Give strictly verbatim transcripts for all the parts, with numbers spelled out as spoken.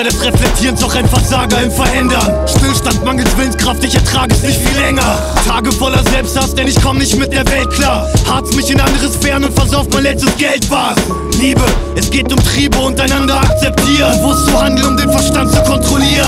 Meister des Reflektierens, doch ein Versager im Verändern. Stillstand mangels Willenskraft, ich ertrage es nicht viel länger. Tage voller Selbsthass, denn ich komm nicht mit der Welt klar. Harz mich in andere Sphären und versauft mein letztes Geld, was? Liebe, es geht um Triebe, untereinander akzeptieren. Bewusst zu handeln, um den Verstand zu kontrollieren.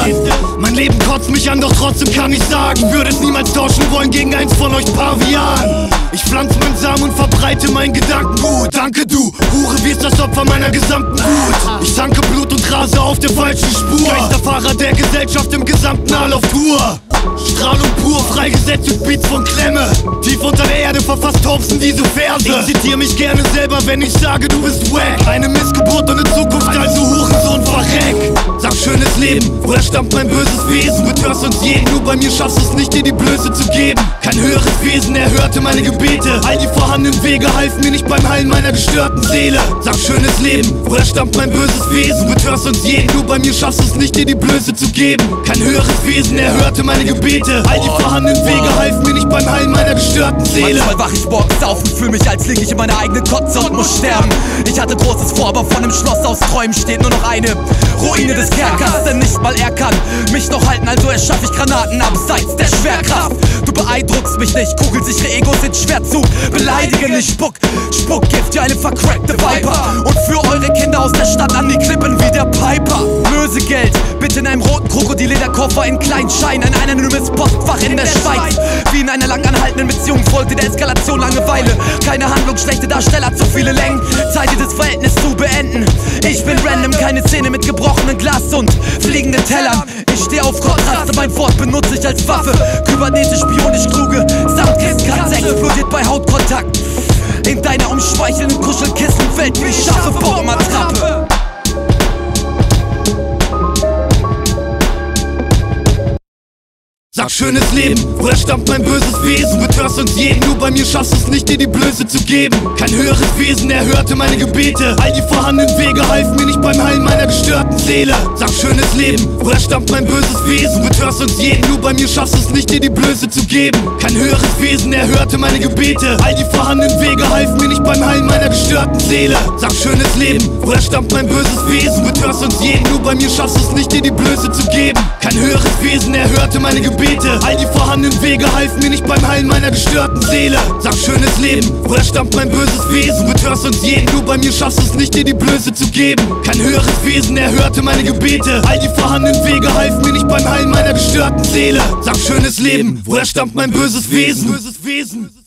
Mein Leben kotzt mich an, doch trotzdem kann ich sagen, würde es niemals tauschen wollen gegen eins von euch Pavianen. Ich pflanze meinen Samen und verbreite meinen Gedankengut. Danke du, Hure, wirst das Opfer meiner gesamten Wut. Ich tanke Blut und Grase auf der falschen Spur. Geisterfahrer der Gesellschaft im gesamten All auf Tour. Strahlung pur, freigesetzt mit Beats von Klemme. Tief unter der Erde verfasst Thompson diese Verse. Ich zitiere mich gerne selber, wenn ich sage, du bist wack. Eine Missgeburt und eine Zukunft, also Hurensohn, verreck. Sag schönes Leben, woher stammt mein böses Wesen? Betörst uns jeden, nur bei mir schaffst es nicht, dir die Blöße zu geben. Kein höheres Wesen erhörte meine Gebete. All die vorhandenen Wege halfen mir nicht beim Heilen meiner gestörten Seele. Sag schönes Leben, woher stammt mein böses Wesen? Betörst uns jeden, nur bei mir schaffst es nicht, dir die Blöße zu geben. Kein höheres Wesen erhörte meine Gebete. Gebete. All die vorhandenen Wege halfen mir nicht beim Heilen meiner gestörten Seele. Manchmal wach ich morgens auf und fühl mich, als lieg ich in meiner eigenen Kotze und muss sterben. Ich hatte großes Vor, aber von dem Schloss aus Träumen steht nur noch eine Ruine des Kerkers. Denn nicht mal er kann mich noch halten, also erschaff ich Granaten abseits der Schwerkraft. Du beeindruckst mich nicht, kugelt sich ihre Egos in Schwertzug. Beleidige nicht, spuck, spuck Gift, ja eine vercrackte Viper. Und für eure Kinder aus der Stadt an die Klippen wie der Piper. Lösegeld, bitte in einem roten Krokodil-Lederkoffer in Kleinschein, an einem Postfach in der Schweiz. Wie in einer lang anhaltenden Beziehung folgte der Eskalation Langeweile. Keine Handlung, schlechte Darsteller, zu viele Längen. Zeit, dieses Verhältnis zu beenden. Ich bin random, keine Szene mit gebrochenem Glas und fliegenden Tellern. Ich stehe auf Kontraste, mein Wort benutze ich als Waffe. Kybernetisch, bionisch, kluge Soundkissenkatze explodiert bei Hautkontakt. In deiner umschmeichelnden Kuschelkissenwelt wie scharfe Bombenattrappe. Sag schönes Leben, woher stammt mein böses Wesen? Betörst uns jeden, nur bei mir schaffst es nicht, dir die Blöße zu geben. Kein höheres Wesen erhörte meine Gebete. All die vorhandenen Wege halfen mir nicht beim Heilen meiner gestörten Seele. Sag schönes Leben, woher stammt mein böses Wesen? Betörst uns jeden, nur bei mir schaffst es nicht, dir die Blöße zu geben. Kein höheres Wesen erhörte meine Gebete. All die vorhandenen Wege halfen mir nicht beim Heilen meiner gestörten Seele. Sag schönes Leben, woher stammt mein böses Wesen? Betörst uns jeden, nur bei mir schaffst es nicht, dir die Blöße zu geben. Kein höheres Wesen erhörte meine Gebete. All die vorhandenen Wege halfen mir nicht beim Heilen meiner gestörten Seele. Sag schönes Leben, woher stammt mein böses Wesen? Betörst uns jeden, nur bei mir schaffst es nicht, dir die Blöße zu geben. Kein höheres Wesen erhörte meine Gebete. All die vorhandenen Wege halfen mir nicht beim Heilen meiner gestörten Seele. Sag schönes Leben, woher stammt mein böses Wesen?